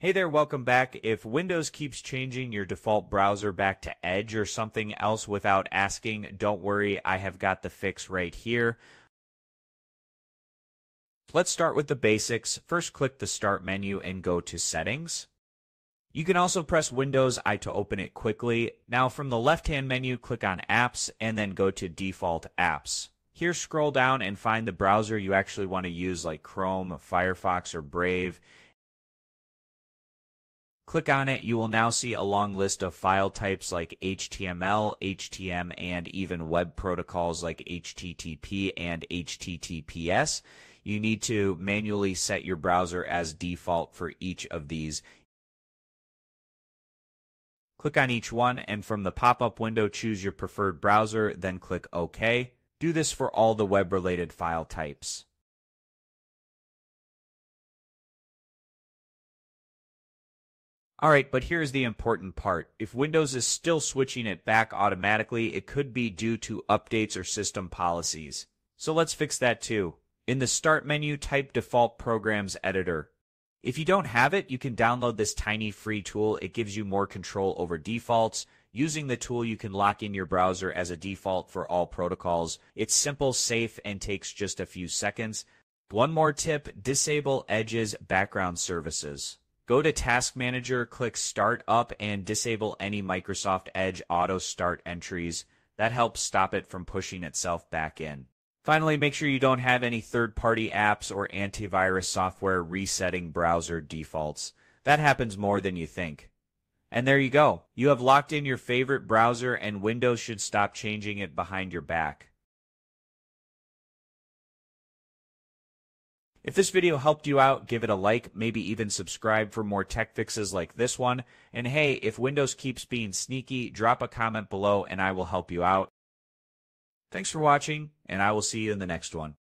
Hey there, welcome back. If Windows keeps changing your default browser back to Edge or something else without asking, don't worry, I have got the fix right here. Let's start with the basics. First, click the Start menu and go to Settings. You can also press Windows I to open it quickly. Now from the left-hand menu, click on Apps and then go to Default Apps. Here, scroll down and find the browser you actually want to use like Chrome, Firefox, or Brave. Click on it. You will now see a long list of file types like HTML, HTML, and even web protocols like HTTP and HTTPS. You need to manually set your browser as default for each of these. Click on each one, and from the pop-up window, choose your preferred browser, then click OK. Do this for all the web-related file types. Alright, but here's the important part. If Windows is still switching it back automatically, it could be due to updates or system policies. So let's fix that too. In the Start menu, type Default Programs Editor. If you don't have it, you can download this tiny free tool. It gives you more control over defaults. Using the tool, you can lock in your browser as a default for all protocols. It's simple, safe, and takes just a few seconds. One more tip, disable Edge's background services. Go to Task Manager, click Start Up, and disable any Microsoft Edge auto start entries. That helps stop it from pushing itself back in. Finally, make sure you don't have any third-party apps or antivirus software resetting browser defaults. That happens more than you think. And there you go. You have locked in your favorite browser, and Windows should stop changing it behind your back. If this video helped you out, give it a like, maybe even subscribe for more tech fixes like this one. And hey, if Windows keeps being sneaky, drop a comment below and I will help you out. Thanks for watching, and I will see you in the next one.